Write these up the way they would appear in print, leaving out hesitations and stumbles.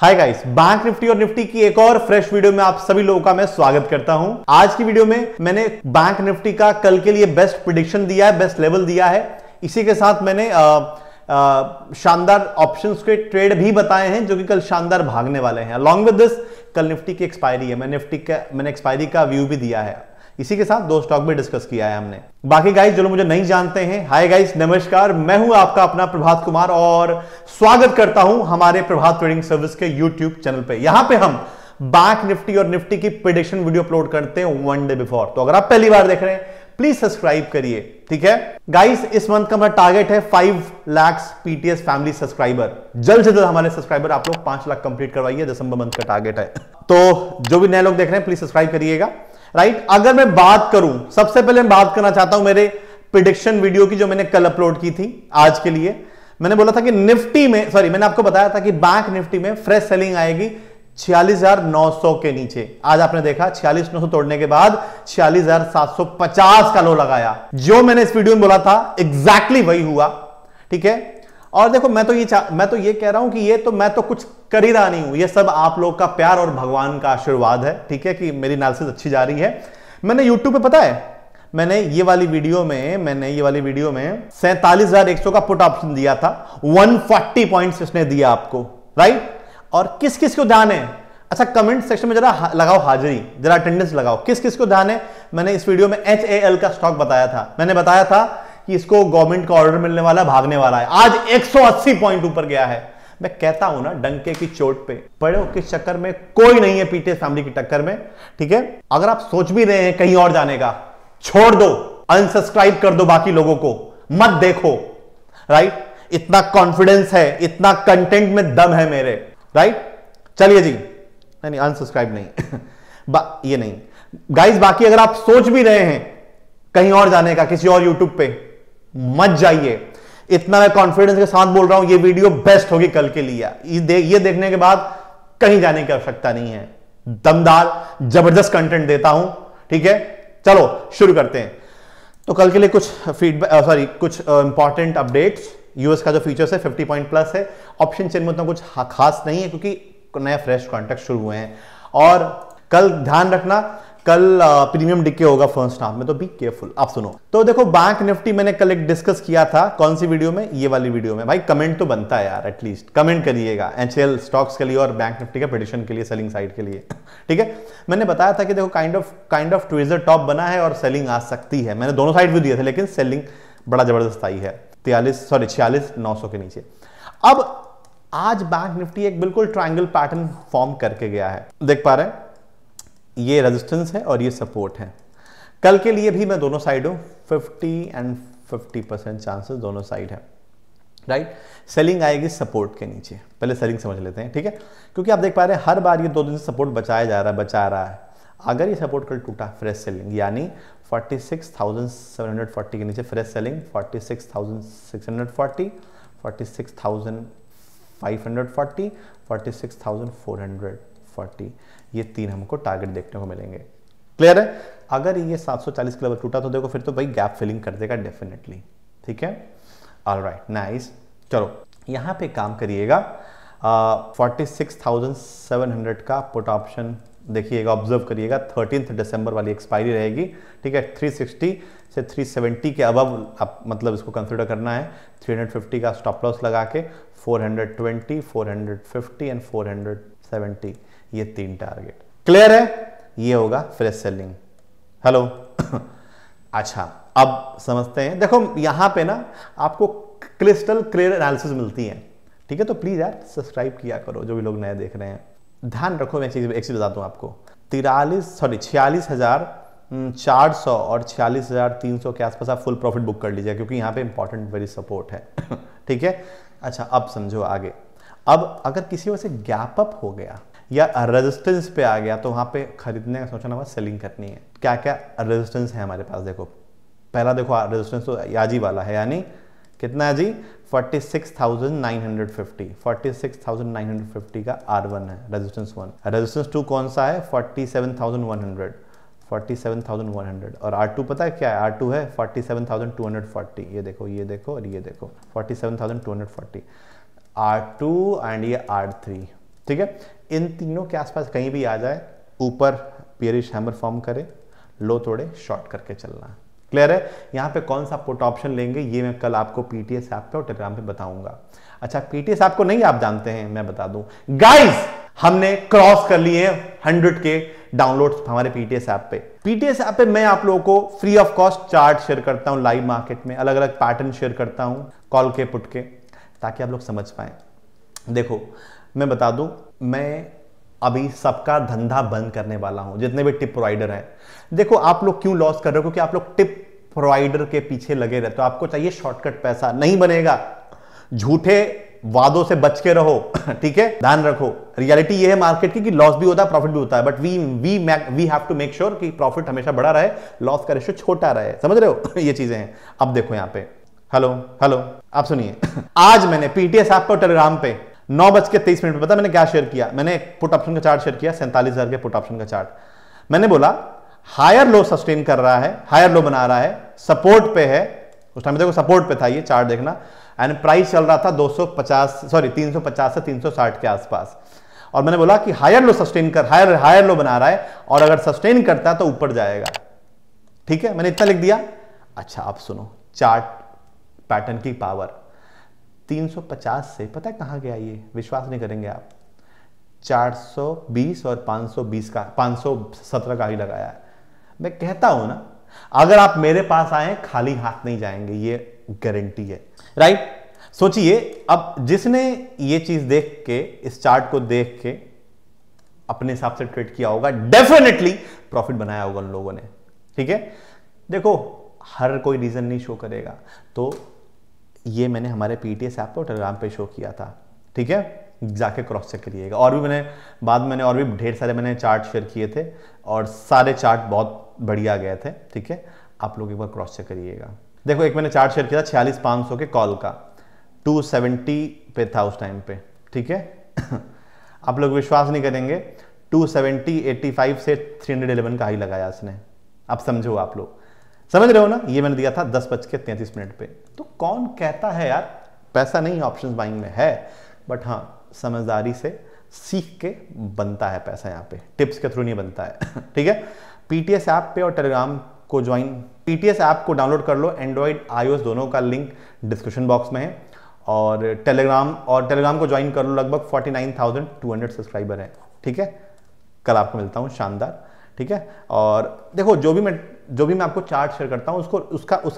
हाय guys, bank Nifty और Nifty की एक और फ्रेश वीडियो में आप सभी लोगों का मैं स्वागत करता हूं। आज की वीडियो में मैंने बैंक निफ्टी का कल के लिए बेस्ट प्रेडिक्शन दिया है, बेस्ट लेवल दिया है। इसी के साथ मैंने शानदार ऑप्शंस के ट्रेड भी बताए हैं जो कि कल शानदार भागने वाले हैं। अलॉन्ग विद दिस कल निफ्टी की एक्सपायरी है, मैंने एक्सपायरी का व्यू भी दिया है। इसी के साथ दो स्टॉक भी डिस्कस किया है हमने। बाकी गाइस जो लोग मुझे नहीं जानते हैं, हाय गाइस नमस्कार, मैं हूं आपका अपना प्रभात कुमार और स्वागत करता हूं हमारे प्रभात ट्रेडिंग सर्विस के यूट्यूब चैनल पे। यहां पे हम बैंक निफ्टी और निफ्टी की प्रेडिक्शन वीडियो अपलोड करते हैं वन डे बिफोर। तो अगर आप पहली बार देख रहे हैं प्लीज सब्सक्राइब करिए, ठीक है गाइस। इस मंथ का हमारा टारगेट है 5 लाख पीटीएस फैमिली सब्सक्राइबर। जल्द से जल्द हमारे सब्सक्राइबर आप लोग 5 लाख कंप्लीट करवाइए, दिसंबर मंथ का टारगेट है। तो जो भी नए लोग देख रहे हैं प्लीज सब्सक्राइब करिएगा, राइट। अगर मैं बात करूं, सबसे पहले मैं बात करना चाहता हूं मेरे प्रिडिक्शन वीडियो की जो मैंने कल अपलोड की थी। आज के लिए मैंने बोला था कि निफ्टी में, सॉरी मैंने आपको बताया था कि बैंक निफ्टी में फ्रेश सेलिंग आएगी 46,900 के नीचे। आज आपने देखा 46,900 तोड़ने के बाद 46,750 का लो लगाया। जो मैंने इस वीडियो में बोला था एग्जैक्टली वही हुआ, ठीक है। और देखो मैं तो ये कह रहा हूं कि मैं तो कुछ कर ही रहा नहीं हूं, ये सब आप लोग का प्यार और भगवान का आशीर्वाद है, ठीक है कि मेरी एनालिसिस अच्छी जा रही है। मैंने यूट्यूब पे, पता है, मैंने ये वाली वीडियो में 47,100 का पुट ऑप्शन दिया था, 140 पॉइंट्स इसने दिया आपको, राइट। और किस किस को ध्यान है, अच्छा कमेंट सेक्शन में जरा लगाओ हाजिरी, जरा अटेंडेंस लगाओ, किस किस को ध्यान है। मैंने इस वीडियो में HAL का स्टॉक बताया था, मैंने बताया था कि इसको गवर्नमेंट का ऑर्डर मिलने वाला, भागने वाला है। आज 180 पॉइंट ऊपर गया है। मैं कहता हूं ना, डंके की चोट पे पड़े हो किस चक्कर में, कोई नहीं है पीटीएस फैमिली की टक्कर में, ठीक है। अगर आप सोच भी रहे हैं कहीं और जाने का, छोड़ दो, अनसब्सक्राइब कर दो, बाकी लोगों को मत देखो, राइट। इतना कॉन्फिडेंस है, इतना कंटेंट में दम है मेरे, राइट। चलिए जी, नहीं अनसब्सक्राइब नहीं ये नहीं गाइज। बाकी अगर आप सोच भी रहे हैं कहीं और जाने का, किसी और यूट्यूब पे मत जाइए, इतना मैं कॉन्फिडेंस के साथ बोल रहा हूं। ये वीडियो बेस्ट होगी कल के लिए, ये देखने के बाद कहीं जाने की आवश्यकता नहीं है। दमदार जबरदस्त कंटेंट देता हूं, ठीक है। चलो शुरू करते हैं। तो कल के लिए कुछ फीडबैक, सॉरी कुछ इंपॉर्टेंट अपडेट्स। यूएस का जो फ्यूचर्स है 50 पॉइंट प्लस है, ऑप्शन चेन में उतना कुछ खास नहीं है क्योंकि नए फ्रेश कॉन्ट्रैक्ट शुरू हुए हैं। और कल ध्यान रखना, कल प्रीमियम डिके होगा फर्स्ट हाफ में, तो बी केयरफुल। आप सुनो, तो देखो बैंक निफ्टी मैंने कल एक डिस्कस किया था, कौन सी वीडियो में, ये वाली वीडियो में। भाई कमेंट तो बनता है यार, एटलीस्ट कमेंट करिएगा HAL स्टॉक्स के लिए और बैंक निफ्टी के प्रेडिक्शन के लिए, सेलिंग साइड के लिए, ठीक है। मैंने बताया था कि देखो काइंड ऑफ ट्विजर टॉप बना है और सेलिंग आ सकती है। मैंने दोनों साइड भी दिए थे, लेकिन सेलिंग बड़ा जबरदस्त आई है 46,900 के नीचे। अब आज बैंक निफ्टी एक बिल्कुल ट्रायंगल पैटर्न फॉर्म करके गया है, देख पा रहे हैं। ये रेजिस्टेंस है और ये सपोर्ट है। कल के लिए भी मैं दोनों साइड हूं, 50% एंड 50% चांसेस दोनों साइड है, राइट। सेलिंग आएगी सपोर्ट के नीचे, पहले सेलिंग समझ लेते हैं, ठीक है। क्योंकि आप देख पा रहे हैं हर बार ये 2 दिन से सपोर्ट बचाया जा रहा है। अगर ये सपोर्ट कल टूटा, फ्रेश सेलिंग यानी 46,740 के नीचे फ्रेश सेलिंग, 46,640, 46,540, 46,440, ये 3 हमको टारगेट देखने को मिलेंगे, क्लियर है। अगर ये 740 के लेवल टूटा तो देखो फिर तो भाई गैप फिलिंग कर देगा डेफिनेटली, ठीक है। Alright, nice. चलो यहां पे काम करिएगा, 46,700 का पुट ऑप्शन देखिएगा, ऑब्जर्व करिएगा। 13 दिसंबर वाली एक्सपायरी रहेगी, ठीक है। 360 से 370 के अबव आप मतलब इसको कंसिडर करना है। 350 का स्टॉप लॉस लगा के 420, 450 एंड 470, ये 3 टारगेट, क्लियर है। ये होगा फ्रेश सेलिंग, हेलो। अच्छा अब समझते हैं, देखो यहां पे ना आपको क्रिस्टल क्लियर एनालिसिस मिलती है, ठीक है। तो प्लीज यार सब्सक्राइब किया करो, जो भी लोग नए देख रहे हैं। ध्यान रखो, मैं एक चीज बताता हूं आपको, 46,400 और 46,300 के आसपास आप फुल प्रॉफिट बुक कर लीजिए, क्योंकि यहाँ पे इंपॉर्टेंट वेरी सपोर्ट है, ठीक है। अच्छा अब समझो आगे, अब अगर किसी वजह से गैप अप हो गया या रेजिस्टेंस पे आ गया तो वहां पे खरीदने का सोचना, बस सेलिंग करनी है। क्या क्या रेजिस्टेंस है हमारे पास, देखो पहला देखो रेजिस्टेंस तो आज ही वाला है, यानी कितना है जी 46,950, 46,950 का R1 है, रेजिस्टेंस 1। रेजिस्टेंस 2 कौन सा है, 47,100, 47,100। और R2 पता है क्या है, R2 है 47,240, ये देखो, ये देखो और ये देखो 47,240, R2 एंड ये R3, ठीक है। इन तीनों के आसपास कहीं भी आ जाए, ऊपर पेरिश हैमर फॉर्म करे, लो थोड़े शॉर्ट करके चलना। क्लियर है? यहाँ पे कौन सा पुट ऑप्शन लेंगे ये मैं कल आपको पीटीएस ऐप पे और टेलीग्राम पे बताऊंगा। अच्छा, पीटीएस ऐप को नहीं आप जानते हैं, मैं बता दूं गाइस, हमने क्रॉस कर लिए 100K डाउनलोड्स हमारे पीटीएस ऐप पे। पीटीएस ऐप पे मैं आप लोगों को free of cost chart share करता हूँ, लाइव मार्केट में अलग अलग पैटर्न शेयर करता हूँ कॉल के, पुट के, ताकि आप लोग समझ पाए। देखो मैं बता दूं, मैं अभी सबका धंधा बंद करने वाला हूं, जितने भी टिप प्रोवाइडर हैं। देखो आप लोग क्यों लॉस कर रहे हो, क्योंकि आप लोग टिप प्रोवाइडर के पीछे लगे रहते हो। आपको चाहिए शॉर्टकट पैसा, नहीं बनेगा। झूठे वादों से बच के रहो, ठीक है? ध्यान रखो, रियलिटी ये है मार्केट की कि लॉस भी होता है, प्रॉफिट भी होता है, but we have to make sure कि प्रॉफिट हमेशा बड़ा रहे, लॉस का रेशियो छोटा रहे। समझ रहे हो? ये चीजें हैं। अब देखो यहाँ पे, हेलो हेलो, आप सुनिए, आज मैंने पीटीएस ऐप पर टेलीग्राम पे 9:23 पता मैंने क्या शेयर किया? मैंने पुट ऑप्शन का चार्ट शेयर किया, 47,000 के पुट ऑप्शन का चार्ट। मैंने बोला हायर लो सस्टेन कर रहा है, हायर लो बना रहा है, सपोर्ट पे है। उस टाइम देखो सपोर्ट पे था ये चार्ट, देखना। एंड प्राइस चल रहा था 350 से 360 के आसपास। और मैंने बोला कि हायर लो सस्टेन कर, हायर लो बना रहा है, और अगर सस्टेन करता है तो ऊपर जाएगा। ठीक है, मैंने इतना लिख दिया। अच्छा आप सुनो, चार्ट पैटर्न की पावर, 350 से पता है कहाँ गया ये, विश्वास नहीं करेंगे आप, 420 और 520 का, 517 का ही लगाया है। मैं कहता हूं ना, अगर आप मेरे पास आए खाली हाथ नहीं जाएंगे, ये गारंटी है, राइट? सोचिए अब जिसने ये चीज देख के, इस चार्ट को देख के अपने हिसाब से ट्रेड किया होगा, डेफिनेटली प्रॉफिट बनाया होगा उन लोगों ने। ठीक है, देखो हर कोई रीजन नहीं शो करेगा, तो ये मैंने हमारे पीटीएस ऐप पर टेलीग्राम पे शो किया था। ठीक है, जाके क्रॉस चेक करिएगा। और भी मैंने बाद में और भी ढेर सारे मैंने चार्ट शेयर किए थे, और सारे चार्ट बहुत बढ़िया गए थे। ठीक है, आप लोग एक बार क्रॉस चेक करिएगा। देखो एक मैंने चार्ट शेयर किया था 46,500 के कॉल का, 270 पे था उस टाइम पे। ठीक है, आप लोग विश्वास नहीं करेंगे, 270.85 से 311 का ही लगाया इसने। अब समझो, आप लोग समझ रहे हो ना, ये मैंने दिया था 10:33 पे। तो कौन कहता है यार पैसा नहीं ऑप्शंस बाइंग में है, बट हाँ समझदारी से सीख के बनता है पैसा, यहाँ पे टिप्स के थ्रू नहीं बनता है। ठीक है, पीटीएस ऐप पे और टेलीग्राम को ज्वाइन, पीटीएस ऐप को डाउनलोड कर लो, एंड्रॉइड iOS दोनों का लिंक डिस्क्रिप्शन बॉक्स में है। और टेलीग्राम को ज्वाइन कर लो, लगभग 49,200 सब्सक्राइबर हैं। ठीक है, कल आपको मिलता हूँ, शानदार। ठीक है, और देखो जो भी मैं आपको चार्ट शेयर करता हूँ उसको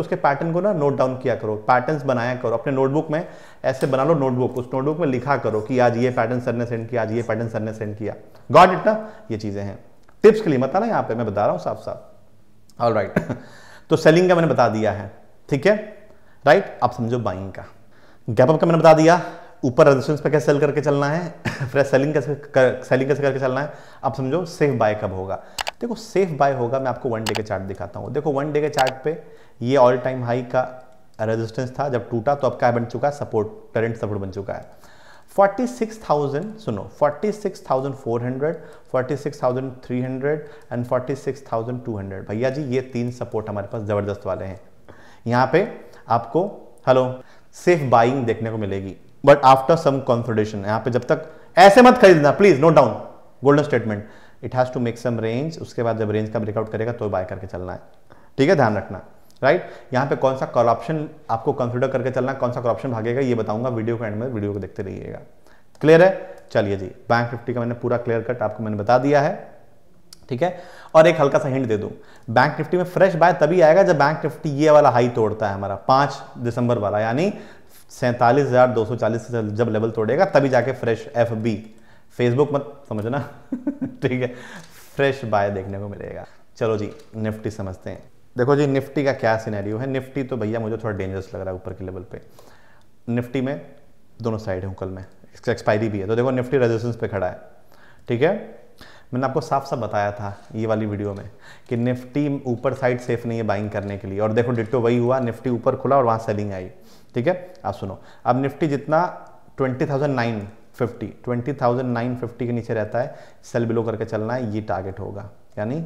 उसके पैटर्न को ना नोट डाउन किया करो, पैटर्न्स बनाया करो अपने नोटबुक में। ऐसे बना लो नोटबुक, उस नोटबुक में लिखा करो कि आज ये पैटर्न सर ने सेंड किया, आज ये पैटर्न सर ने सेंड किया। गॉट इट ना? ये चीज़ें हैं, टिप्स के लिए मत आना, यहाँ पे मैं बता रहा हूँ साफ साफ। ऑल राइट, तो सेलिंग का मैंने बता दिया है। ठीक है, राइट, आप समझो बाइंग का, गैपअप का मैंने बता दिया, ऊपर रेजिस्टेंस पे कैसे सेल करके चलना है, फ्रेश सेलिंग कैसे करके चलना है। अब समझो सेफ बाय कब होगा। देखो सेफ बाय होगा, मैं आपको 1 डे के चार्ट दिखाता हूँ। देखो 1 डे के चार्ट पे ये ऑल टाइम हाई का रेजिस्टेंस था, जब टूटा तो अब क्या बन चुका है, सपोर्ट, करेंट सपोर्ट बन चुका है 46,000। सुनो 46,400, 46,300 एंड 46,200। भैया जी ये 3 सपोर्ट हमारे पास ज़बरदस्त वाले हैं। यहाँ पे आपको हेलो सेफ बाइंग देखने को मिलेगी, बट आफ्टर सम कंसोलिडेशन। यहाँ पे जब तक ऐसे मत खरीदना please, note down golden statement, it has to make some range, उसके बाद जब रेंज का ब्रेकआउट करेगा तो बाय करके चलना है। ठीक है, ध्यान रखना, राइट। यहाँ पे कौन सा कॉल ऑप्शन आपको कंसिडर करके चलना है, कौन सा कॉल ऑप्शन भागेगा ये बताऊंगा वीडियो के एंड में, वीडियो को देखते रहिएगा। क्लियर है? चलिए जी, बैंक निफ्टी का मैंने पूरा क्लियर कट आपको मैंने बता दिया है। ठीक है, और एक हल्का सा हिंट दे दूँ, बैंक निफ्टी में फ्रेश बाय तभी आएगा जब बैंक निफ्टी ये वाला हाई तोड़ता है हमारा 5 दिसंबर वाला, यानी 47,240 जब लेवल तोड़ेगा तभी जाके फ्रेश FB, फेसबुक मत समझना। ठीक है, फ्रेश बाय देखने को मिलेगा। चलो जी निफ्टी समझते हैं। देखो जी निफ्टी का क्या सिनेरियो है। निफ्टी तो भैया मुझे थोड़ा डेंजरस लग रहा है ऊपर के लेवल पे। निफ्टी में दोनों साइड है, कल में इसका एक्सपायरी भी है। तो देखो निफ्टी रेजिस्टेंस पे खड़ा है। ठीक है, मैंने आपको साफ साफ बताया था ये वाली वीडियो में कि निफ्टी ऊपर साइड सेफ नहीं है बाइंग करने के लिए, और देखो डिट्टो वही हुआ, निफ्टी ऊपर खुला और वहाँ सेलिंग आई। ठीक है, आप सुनो, अब निफ्टी जितना 20,950 के नीचे रहता है सेल बिलो करके चलना है, ये टारगेट होगा, यानी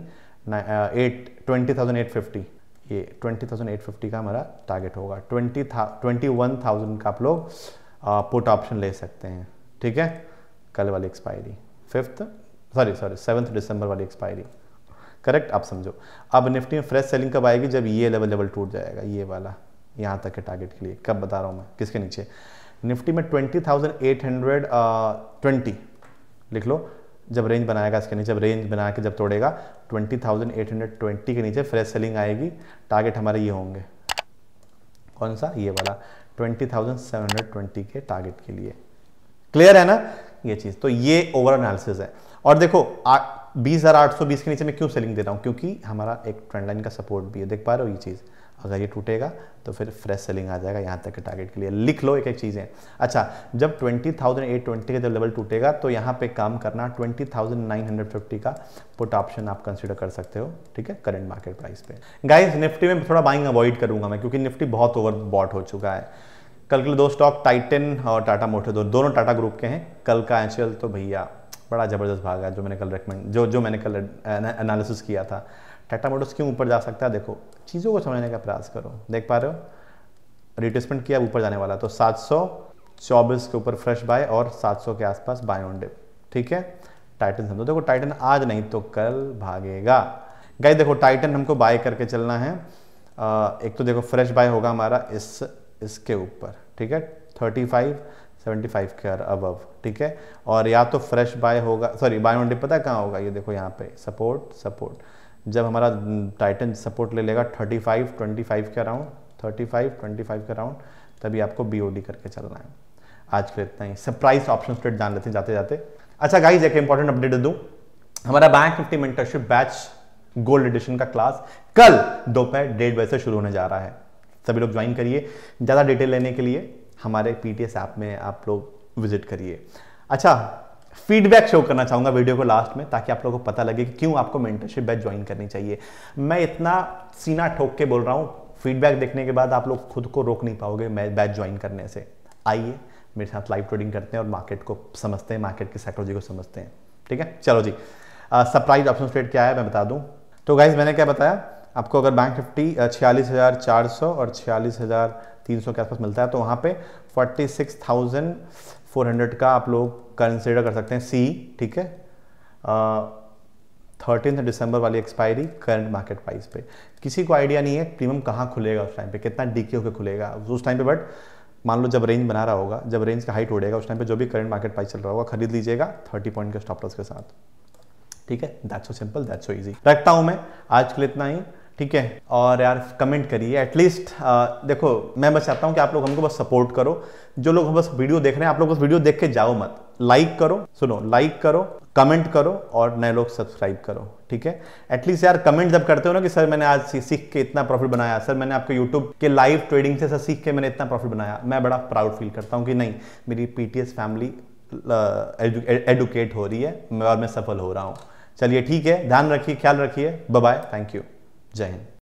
20,850, ये 20,850 का हमारा टारगेट होगा। 21,000 का आप लोग पुट ऑप्शन ले सकते हैं। ठीक है, कल वाली एक्सपायरी 7th दिसंबर वाली एक्सपायरी, करेक्ट। आप समझो अब निफ्टी में फ्रेश सेलिंग कब आएगी, जब ये लेवल टूट जाएगा, ये वाला यहाँ तक के टारगेट के लिए। कब बता रहा हूँ मैं, किसके नीचे? निफ्टी में 20,820 लिख लो, जब रेंज बनाएगा इसके नीचे, जब रेंज बना के जब तोड़ेगा 20,820 के नीचे फ्रेश सेलिंग आएगी। टारगेट हमारे ये होंगे, कौन सा? ये वाला 20,720 के टारगेट के लिए। क्लियर है ना ये चीज़? तो ये ओवरऑल एनालिसिस है। और देखो 20,820 के नीचे मैं क्यों सेलिंग दे रहा हूँ, क्योंकि हमारा एक ट्रेंड लाइन का सपोर्ट भी है, देख पा रहे हो ये चीज़। अगर ये टूटेगा तो फिर फ्रेश सेलिंग आ जाएगा यहाँ तक के टारगेट के लिए। लिख लो एक एक चीज़ें। अच्छा, जब 20,820 का जब लेवल टूटेगा तो यहाँ पे काम करना, 20,950 का पुट ऑप्शन आप कंसीडर कर सकते हो, ठीक है, करंट मार्केट प्राइस पे। गाइस निफ्टी में थोड़ा बाइंग अवॉइड करूँगा मैं, क्योंकि निफ्टी बहुत ओवर बॉट हो चुका है। कल के लिए दो स्टॉक, टाइटन और टाटा मोटर्स, दोनों टाटा ग्रुप के हैं। कल का HAL तो भैया बड़ा ज़बरदस्त भागा, जो मैंने कल मैंने कल एनालिसिस किया था। टाटा मोटर्स क्यों ऊपर जा सकता है, देखो चीज़ों को समझने का प्रयास करो। देख पा रहे हो रिट्रेसमेंट किया, ऊपर जाने वाला, तो 724 के ऊपर फ्रेश बाय और 700 के आसपास बाय ऑन डिप, ठीक है। टाइटन समझो, देखो टाइटन आज नहीं तो कल भागेगा। गाइस देखो टाइटन हमको बाय करके चलना है। एक तो देखो फ्रेश बाय होगा हमारा इसके ऊपर, ठीक है, 3575 के अबव, ठीक है। और या तो फ्रेश बाय होगा, सॉरी बाय ऑन डिप पता कहाँ होगा, ये देखो यहाँ पे सपोर्ट। जब हमारा टाइटन सपोर्ट ले लेगा 3525 के अराउंड, 3525 के अराउंड, तभी आपको BOD करके चलना है। आज के लिए इतना ही। सरप्राइज ऑप्शन ट्रेड जान लेते हैं जाते जाते। अच्छा गाइस एक इंपॉर्टेंट अपडेट दे दूँ, हमारा bank Nifty mentorship batch gold edition का क्लास कल दोपहर 1:30 बजे से शुरू होने जा रहा है। सभी लोग ज्वाइन करिए। ज़्यादा डिटेल लेने के लिए हमारे PTS ऐप में आप लोग विजिट करिए। अच्छा, फीडबैक शो करना चाहूँगा वीडियो को लास्ट में, ताकि आप लोगों को पता लगे कि क्यों आपको मेंटरशिप बैच ज्वाइन करनी चाहिए। मैं इतना सीना ठोक के बोल रहा हूँ, फीडबैक देखने के बाद आप लोग खुद को रोक नहीं पाओगे बैच ज्वाइन करने से। आइए मेरे साथ लाइव ट्रेडिंग करते हैं और मार्केट को समझते हैं, मार्केट की साइकोलॉजी को समझते हैं, ठीक है। चलो जी, सरप्राइज ऑप्शन ट्रेड क्या है मैं बता दूँ। तो गाइज मैंने क्या बताया आपको, अगर बैंक निफ्टी 46,400 और 46,300 के आसपास मिलता है तो वहाँ पे 46,400 का आप लोग कंसीडर कर सकते हैं सी, ठीक है। 13 दिसंबर वाली एक्सपायरी करंट मार्केट प्राइस पे। किसी को आइडिया नहीं है प्रीमियम कहाँ खुलेगा उस टाइम पे, कितना डीके होकर खुलेगा उस टाइम पे, बट मान लो जब रेंज बना रहा होगा, जब रेंज का हाइट उड़ेगा उस टाइम पे जो भी करंट मार्केट प्राइस चल रहा होगा खरीद लीजिएगा 30 पॉइंट के स्टॉप लॉस के साथ, ठीक है। That's so simple, that's so easy. रखता हूँ मैं आज के लिए इतना ही, ठीक है। और यार कमेंट करिए एटलीस्ट। देखो मैं बस चाहता हूँ कि आप लोग हमको बस सपोर्ट करो। जो लोग बस वीडियो देख रहे हैं, आप लोग बस वीडियो देख के जाओ मत, लाइक करो, सुनो, लाइक करो, कमेंट करो और नए लोग सब्सक्राइब करो, ठीक है। एटलीस्ट यार कमेंट जब करते हो ना कि सर मैंने आज सीख के इतना प्रॉफिट बनाया, सर मैंने आपके YouTube के लाइव ट्रेडिंग से सर सीख के मैंने इतना प्रॉफिट बनाया, मैं बड़ा प्राउड फील करता हूँ कि नहीं मेरी PTS फैमिली एडुकेट हो रही है और मैं सफल हो रहा हूँ। चलिए ठीक है, ध्यान रखिए, ख्याल रखिए, बाय बाय, थैंक यू, जय हिंद।